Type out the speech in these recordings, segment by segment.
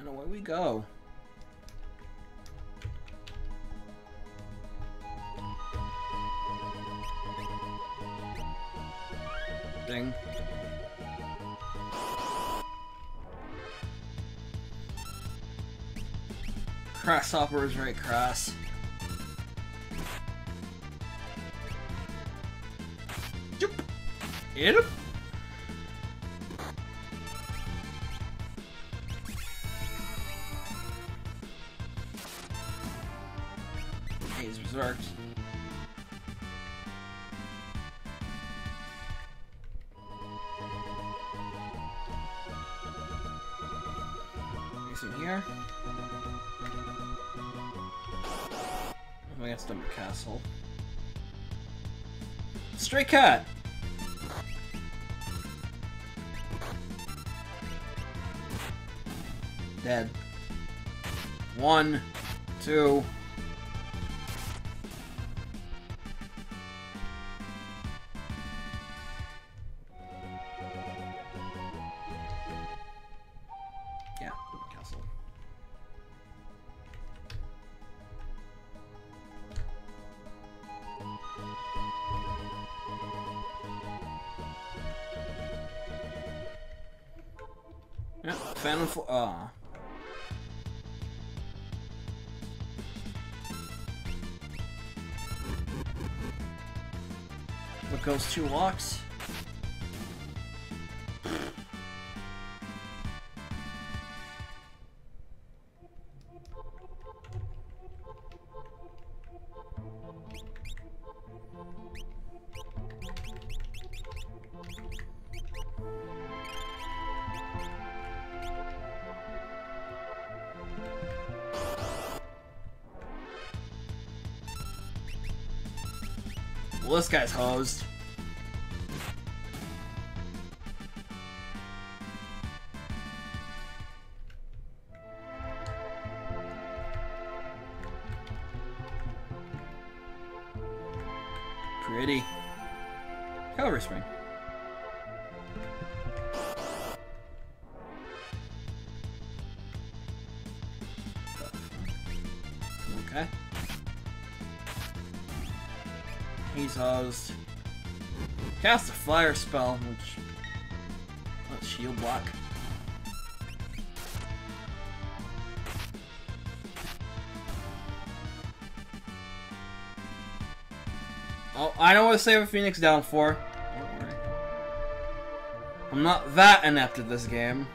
And away we go. Ding. Grasshopper is right cross. Hit him. Hey, he's berserked. He's in here. I'm against the castle. Stray cat. Dead. 1, 2. Yeah, castle. Yeah, Phantom. Ah. Goes 2 walks. Well, this guy's hosed. Pretty. Calvary Spring. Okay. He's hosed. Cast a fire spell, which... let's shield block. Oh, I know what to save a Phoenix down for. Don't worry. I'm not that inept at this game.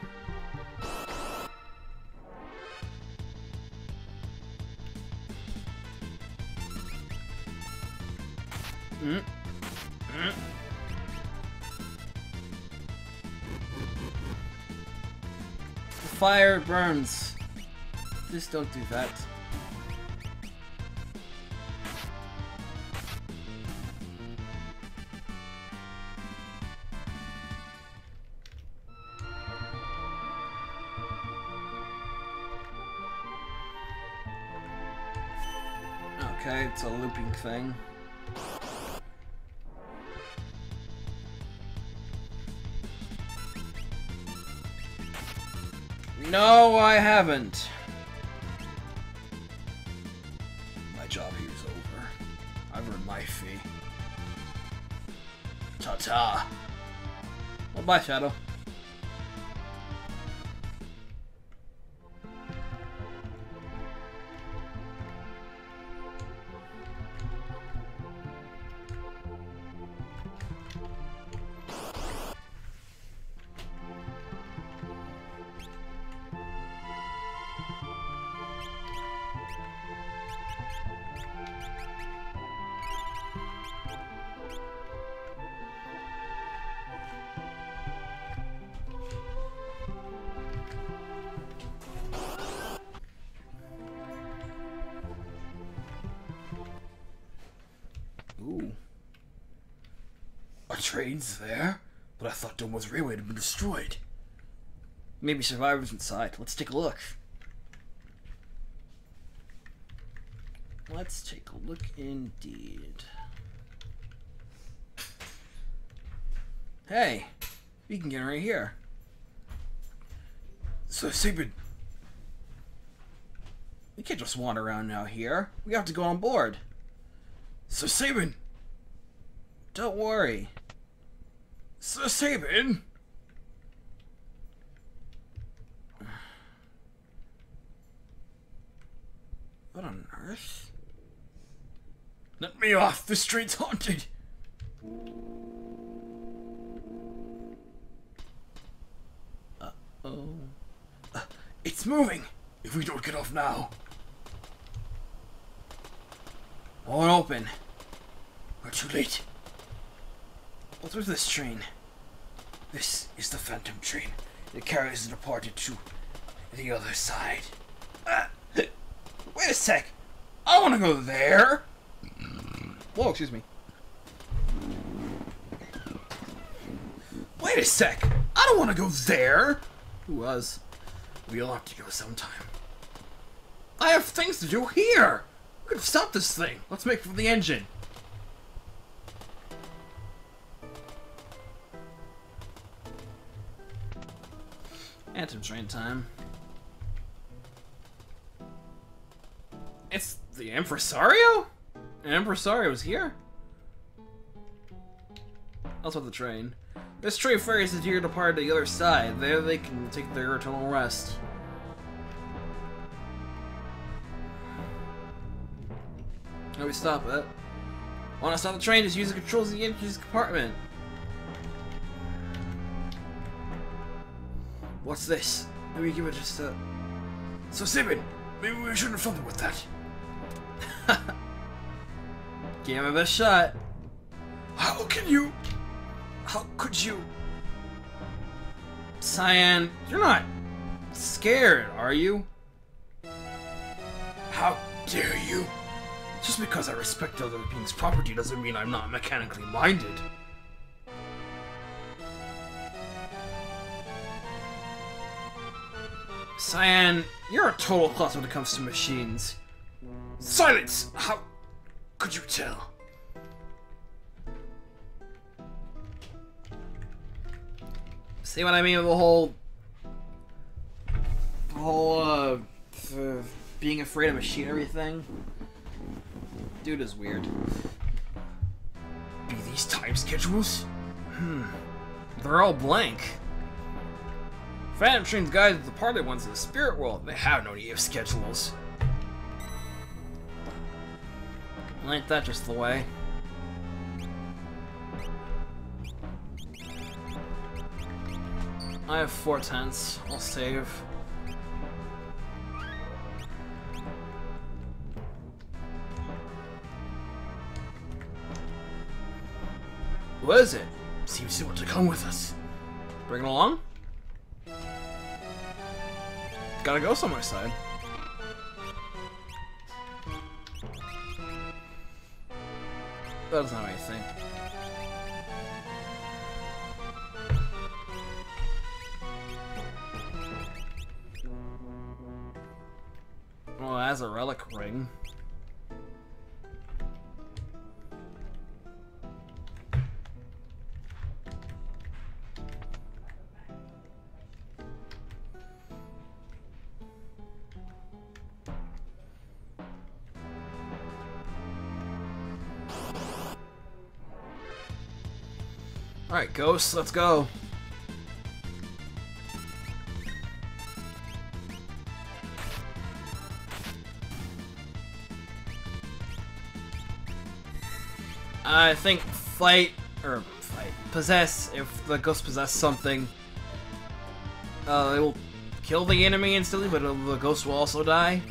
The fire burns. Just don't do that. Okay, it's a looping thing. No, I haven't. My job here is over. I've earned my fee. Ta-ta. Well, bye, Shadow. Trains there, but I thought Dunmore's railway had been destroyed. Maybe survivors inside. Let's take a look. Let's take a look indeed. Hey, we can get right here. So Sabin, We can't just wander around out here. We have to go on board. Sir Sabin! Don't worry. Sir Sabin! What on earth? Let me off! The street's haunted! Uh-oh. It's moving! If we don't get off now! It won't open. We're too late. What's with this train? This is the Phantom Train. It carries the departed to the other side. Wait a sec! I wanna go there! Whoa, excuse me. Wait a sec! I don't want to go there! Who was? We'll have to go sometime. I have things to do here! We could stop this thing! Let's make for the engine! Phantom Train time. It's the Empresario? An Empresario is here? Also the train. This train ferries the dear departed to the other side. There they can take their eternal rest. How do we stop it? Wanna stop the train? Just use the controls in the engine's compartment. What's this? Let me give it just a... So Sabin, maybe we shouldn't have fumbled with that. Give him a shot. How could you? Cyan, you're not scared, are you? How dare you? Just because I respect other people's property doesn't mean I'm not mechanically minded. Cyan, you're a total klutz when it comes to machines. Silence! How could you tell? See what I mean with the whole being afraid of machinery thing? Dude is weird. Be these time schedules? They're all blank. Phantom Train's guided the departed ones to the spirit world. They have no need of schedules. Well, ain't that just the way? I have 4 tenths. I'll save. What is it? Seems to want to come with us. Bring it along? Gotta go somewhere, side. That doesn't have anything. Well, as a relic ring. Alright, ghosts, let's go. I think possess, if the ghosts possess something, it will kill the enemy instantly, but the ghost will also die.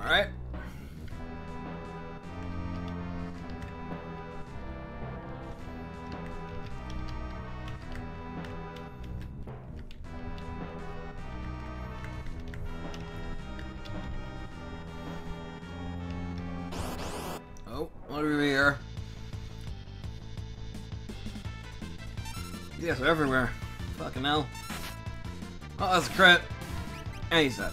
Alright. over here. Yes, they're everywhere. Fucking hell. Oh, that's a crit. And he's dead.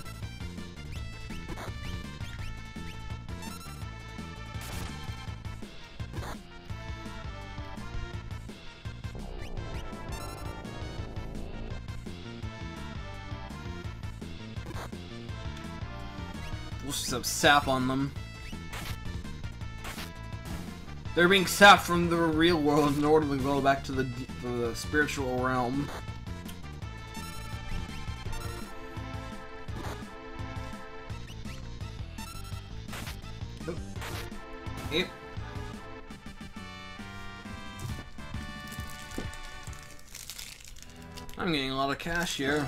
We'll just have sap on them. They're being sapped from the real world in order to go back to the spiritual realm. Yep. I'm getting a lot of cash here.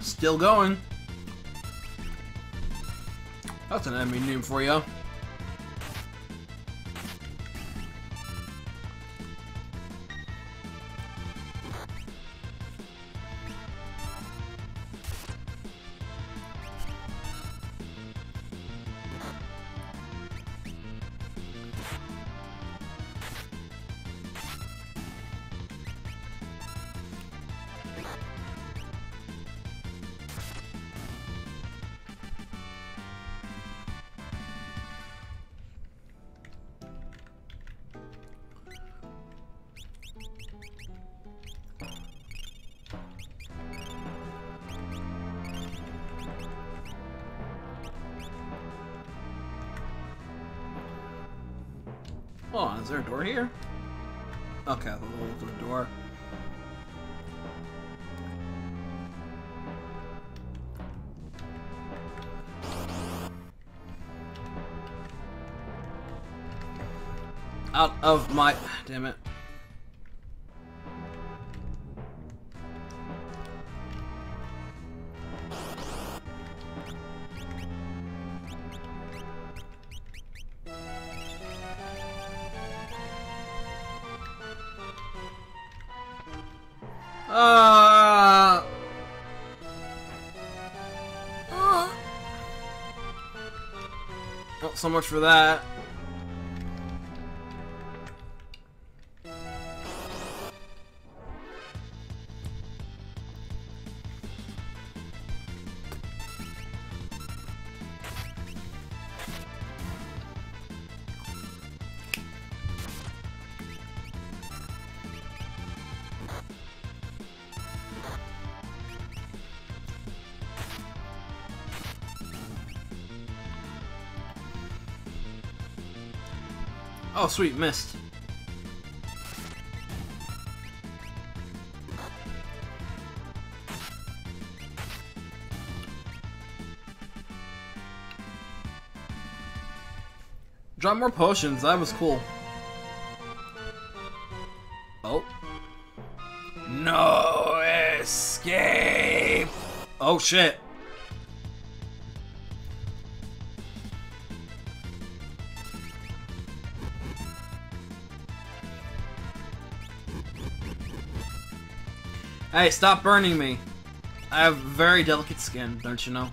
Still going. That's an enemy name for you. Hold on, is there a door here? Okay, I'll open the door. Out of my... Damn it. Not so much for that. Oh, sweet, missed. Drop more potions, that was cool. Oh. No escape! Oh, shit. Hey, stop burning me! I have very delicate skin, don't you know?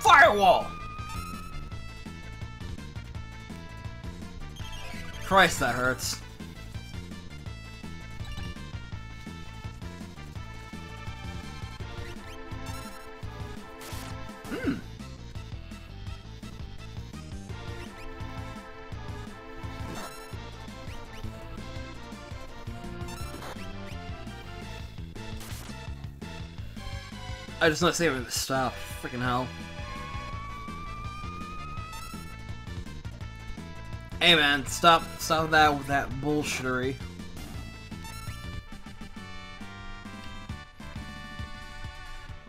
Firewall! Christ, that hurts. I just not saving this stuff. Freaking hell. Hey man, stop that with that bullshittery.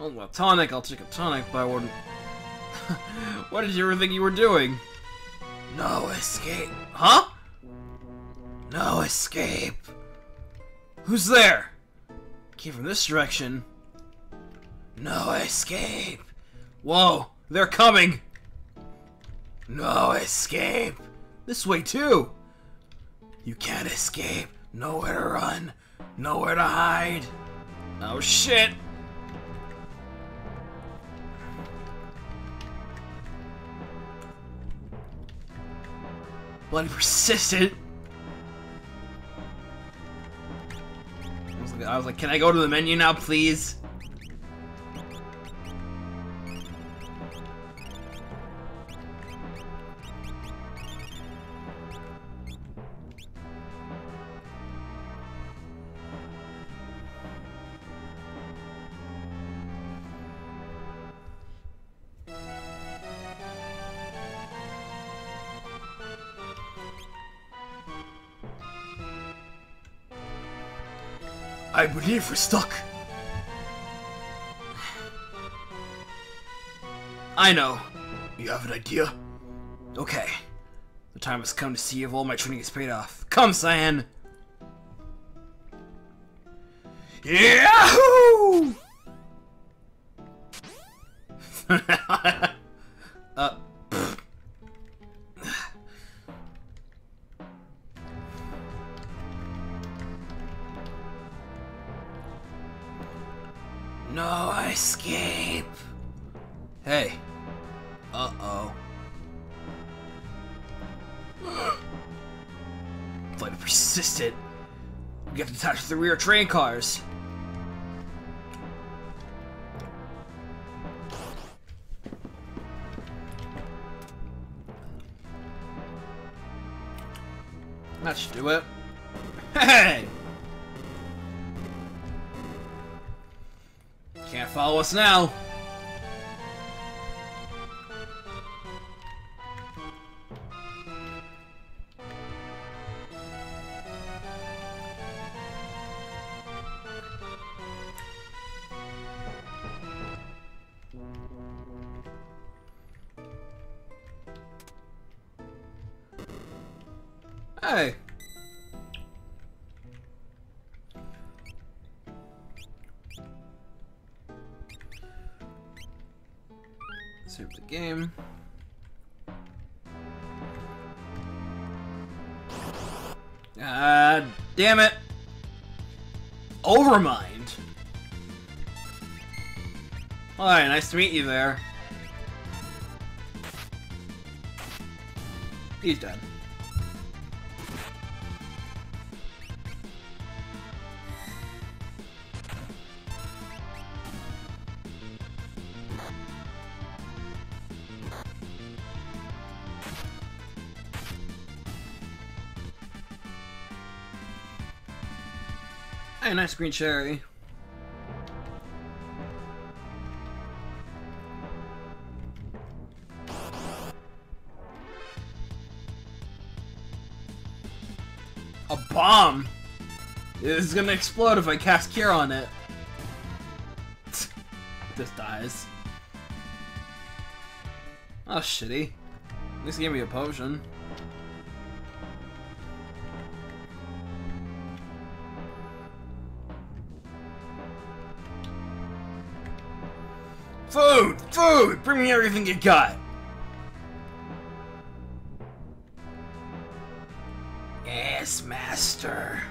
don't want tonic, I'll take a tonic, but I wouldn't. What did you ever think you were doing? No escape. Huh? No escape. Who's there? Came from this direction. No escape. Whoa, they're coming. No escape. This way too. You can't escape. Nowhere to run. Nowhere to hide. Oh shit. Bloody persistent. I was like, can I go to the menu now, please? I believe we're stuck. I know. You have an idea? Okay. The time has come to see if all my training is paid off. Come, Cyan! Yahoo! No escape. Hey. Uh-oh. Flight of persistent. We have to attach the rear train cars. That should do it. Hey! Can't follow us now. Hey. Save the game. Ah, damn it! Overmind. Hi, nice to meet you there. He's done. Hey, nice green cherry. A bomb! It's gonna explode if I cast Cure on it. This dies. Oh, shitty. At least give me a potion. Food! Food! Bring me everything you got! Yes, master.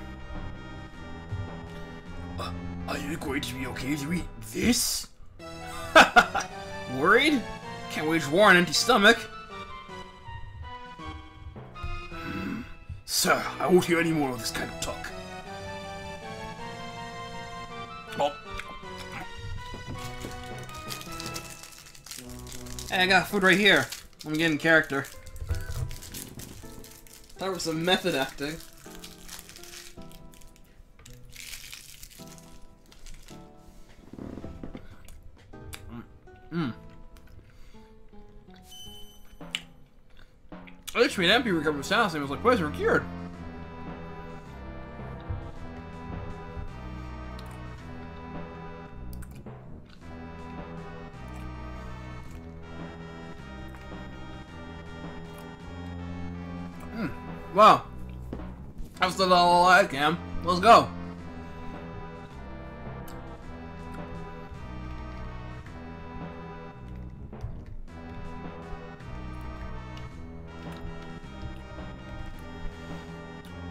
Are you going to be okay to eat this? Worried? Can't wage war on an empty stomach. Sir, I won't hear any more of this kind of talk. Oh. Hey, I got food right here. I'm getting character. That was some method acting. I literally an MP recovered from sound and was like, boys, we're cured. Well, I'm still alive, Cam. Let's go.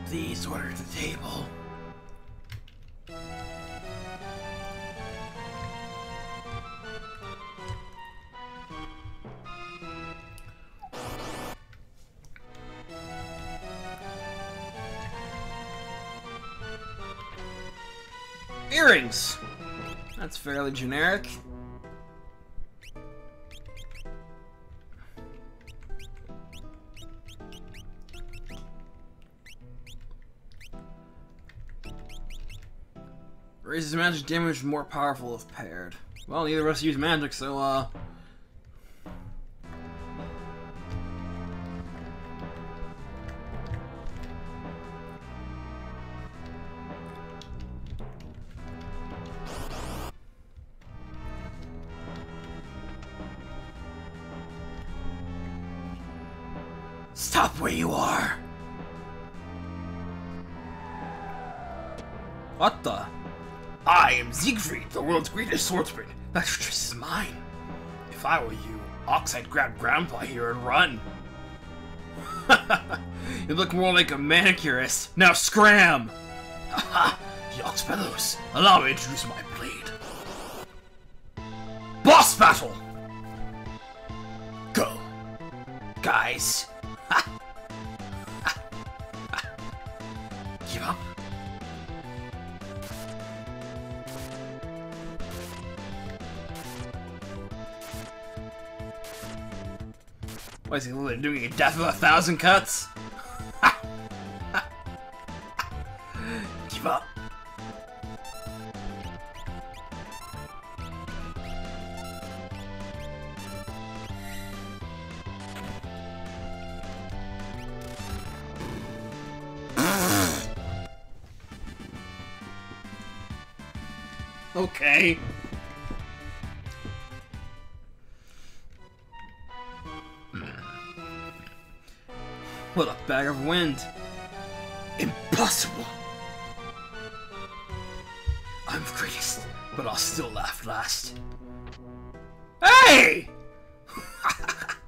Please order the table. Earrings! That's fairly generic. Raises magic damage more powerful if paired. Well, neither of us use magic, so, Stop where you are! What the? I am Siegfried, the world's greatest swordsman. That fortress is mine. If I were you, Ox, I'd grab Grandpa here and run. You look more like a manicurist. Now scram! Haha, the Ox fellows, allow me to introduce my blade. Boss battle! Go. Guys. Give up? What is he literally doing? A death of 1,000 cuts? Give up. Okay. What a bag of wind. Impossible. I'm the greatest, but I'll still laugh last. Hey!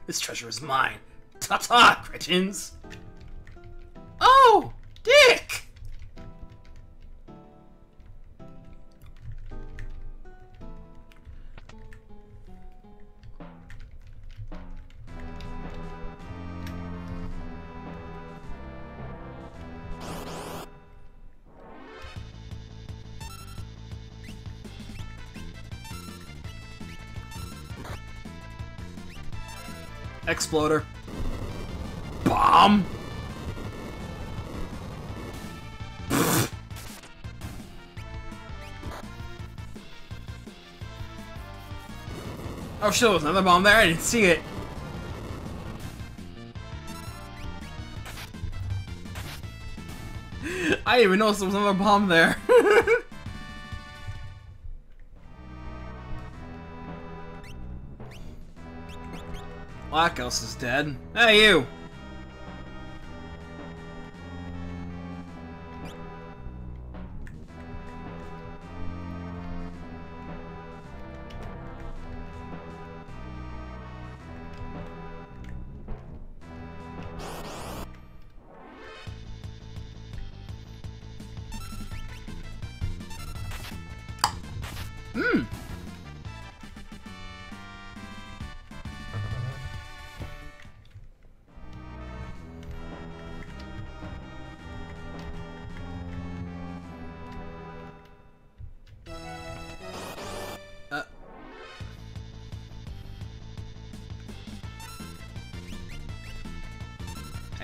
This treasure is mine. Ta-ta, cretins! Oh! Dick! Exploder. Bomb? Pfft. Oh shit, there was another bomb there, I didn't see it. I didn't even notice there was another bomb there. Black Elsa is dead. Hey, you! Hmm.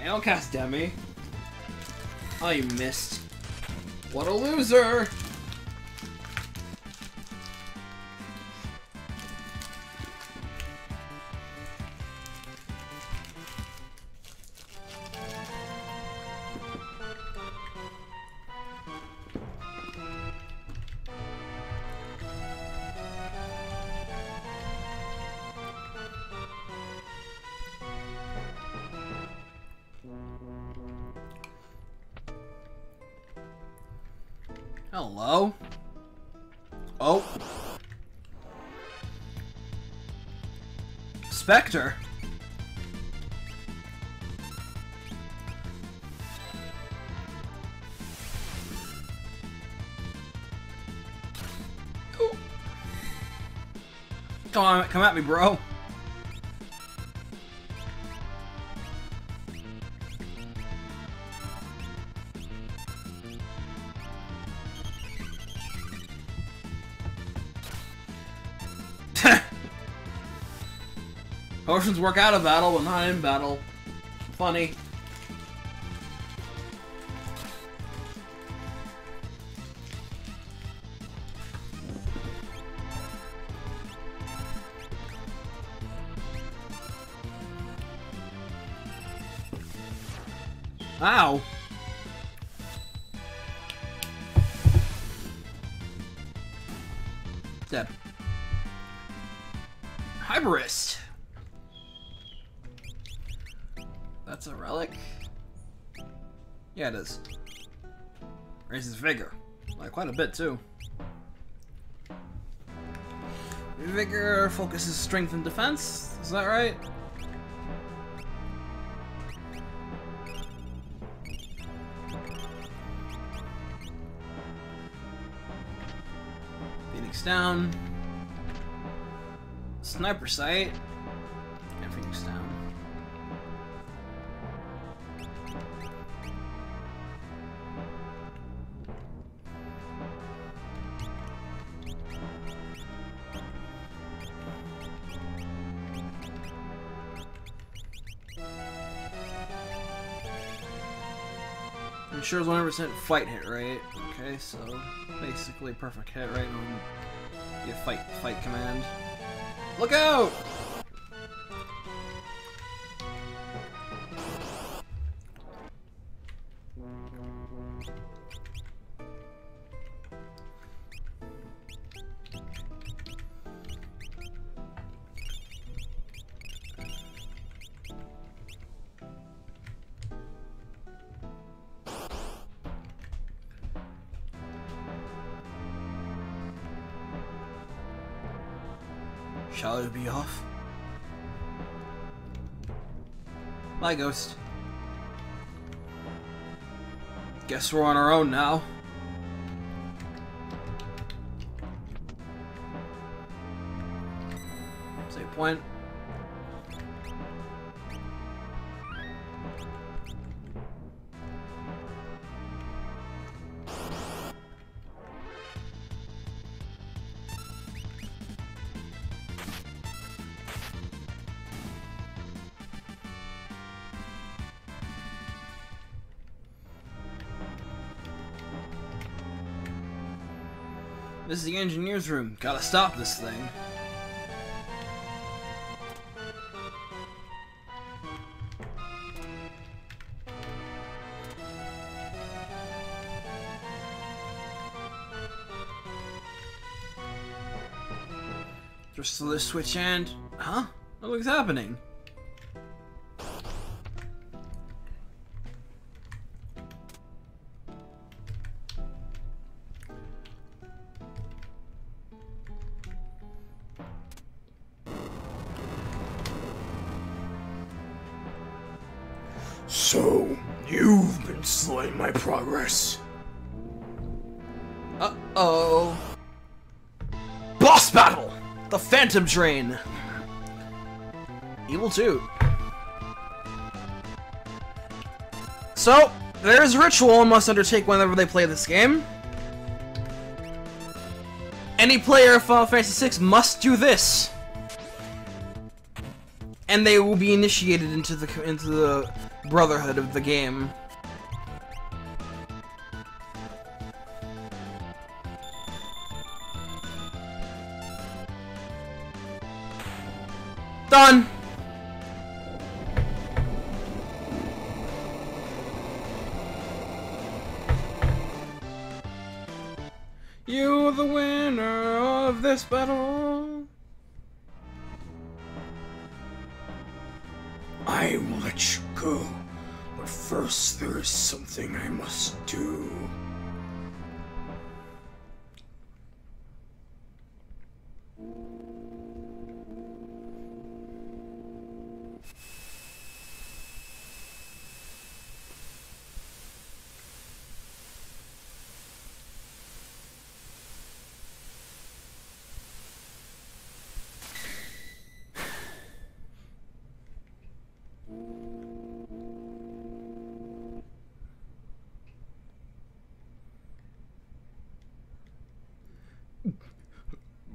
I'll cast Demi. Oh, you missed. What a loser! Hello? Oh. Spectre? Ooh. Come on, come at me, bro. Potions work out of battle, but not in battle. Funny. Ow. Dead. Hyperist. That's a relic? Yeah, it is. Raises vigor. Like, quite a bit, too. Vigor focuses strength and defense? Is that right? Phoenix down. Sniper sight. And Phoenix down. Ensures 100% fight hit rate. Okay, so basically perfect hit rate on your fight command. Look out! Shall it be off? Bye, Ghost. Guess we're on our own now. Save point. This is the engineer's room. Gotta stop this thing. Just to the switch and... Huh? Nothing's happening. So, you've been slowing my progress. Uh-oh. Boss battle! The Phantom Train! Evil 2. So, there is a ritual one must undertake whenever they play this game. Any player of Final Fantasy VI must do this. And they will be initiated into the brotherhood of the game. Done. You are the winner of this battle. I will let you go, but first there is something I must do.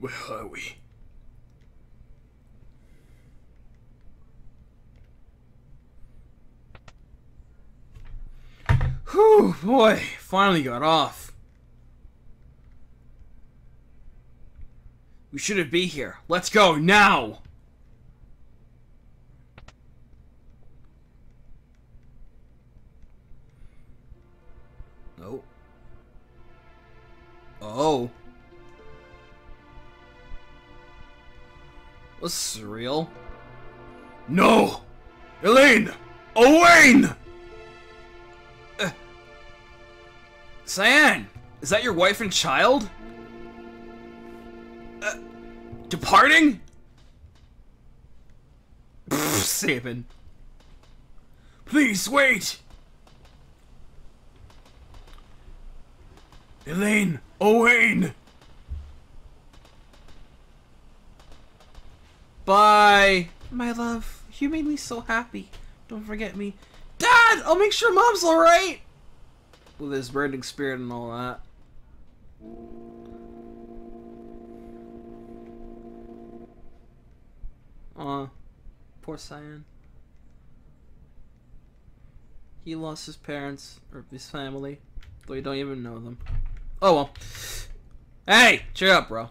Where are we? Whew, boy, finally got off. We shouldn't be here. Let's go, now! Oh. Oh. Was surreal. No! Elaine! Owain! Cyan! Is that your wife and child? Departing? Sabin. Please wait! Elaine! Owain! Bye! My love, you made me so happy. Don't forget me. Dad! I'll make sure Mom's alright! With his burning spirit and all that. Aw. Poor Cyan. He lost his parents, or his family, though you don't even know them. Oh well. Hey! Cheer up, bro.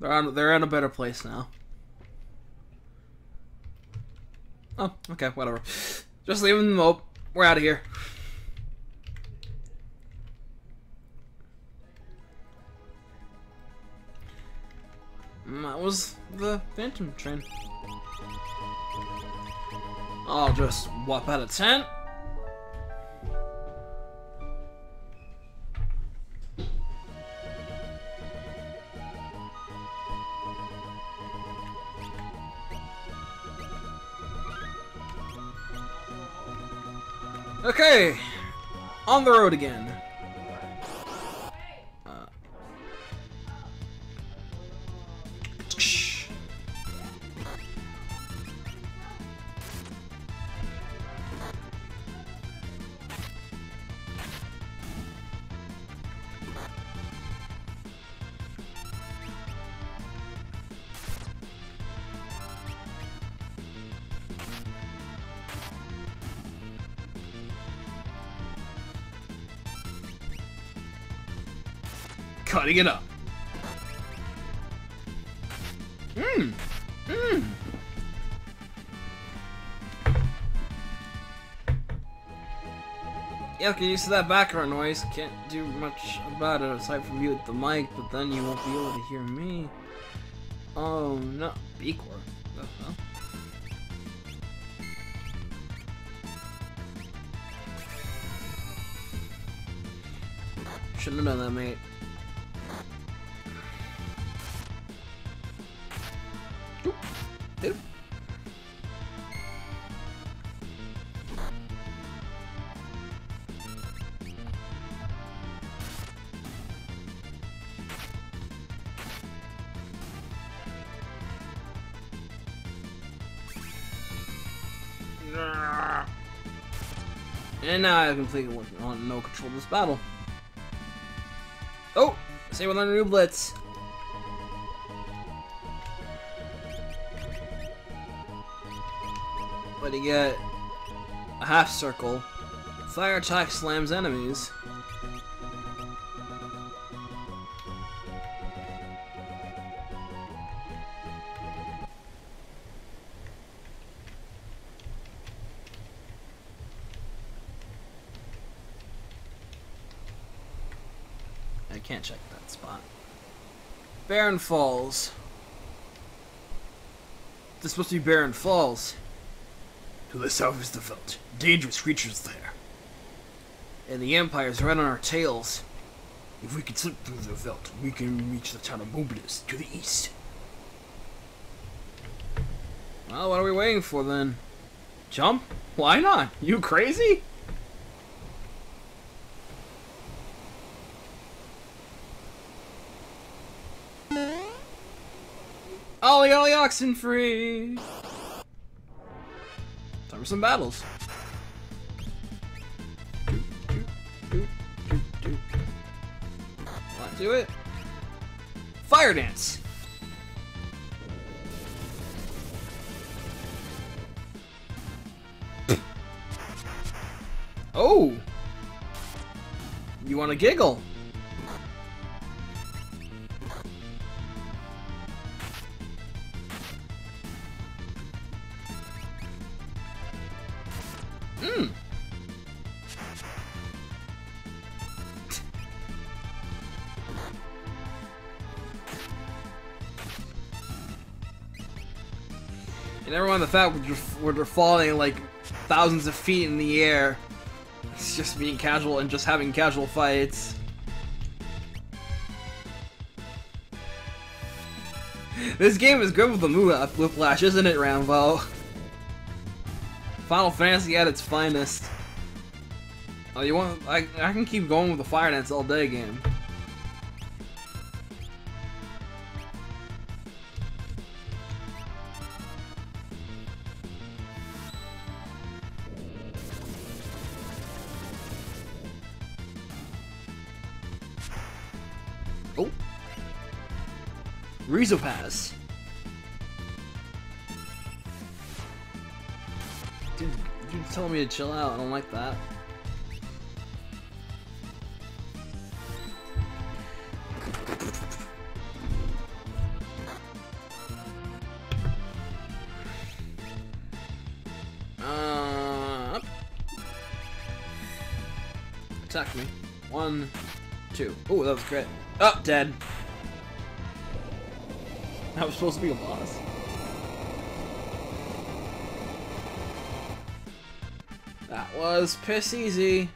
They're in a better place now. Oh, okay, whatever. Just leaving them up. We're out of here. That was the Phantom Train. I'll just whop out of tent. Okay, on the road again. Cutting it up. Mmm. Mmm. Yeah, get used to that background noise. Can't do much about it aside from mute the mic, but then you won't be able to hear me. Oh no, B-Corp. Shouldn't have done that, mate. And now I completely want no control of this battle. Oh! Save with our new blitz. But you get a half circle. Fire attack slams enemies. Can't check that spot. Baron Falls. This is supposed to be Baron Falls. To the south is the Veldt. Dangerous creatures there. And the Empire's right on our tails. If we can slip through the Veldt, we can reach the town of Mobilis to the east. Well, what are we waiting for then? Jump? Why not? You crazy? Ollie, ollie, oxen free! Time for some battles. Want to do it? Fire Dance. Oh! You want to giggle? Mmm! And everyone in the fact we're falling like thousands of feet in the air. It's just being casual and just having casual fights. This game is good with the move whiplash, isn't it, Rambo? Final Fantasy at its finest. Oh, you want? I can keep going with the Fire Dance all day game. Oh, Rizzo Pass. Dude, you told me to chill out. I don't like that. Attack me. 1, 2. Oh, that was great. Up, dead. That was supposed to be a boss. That was piss easy.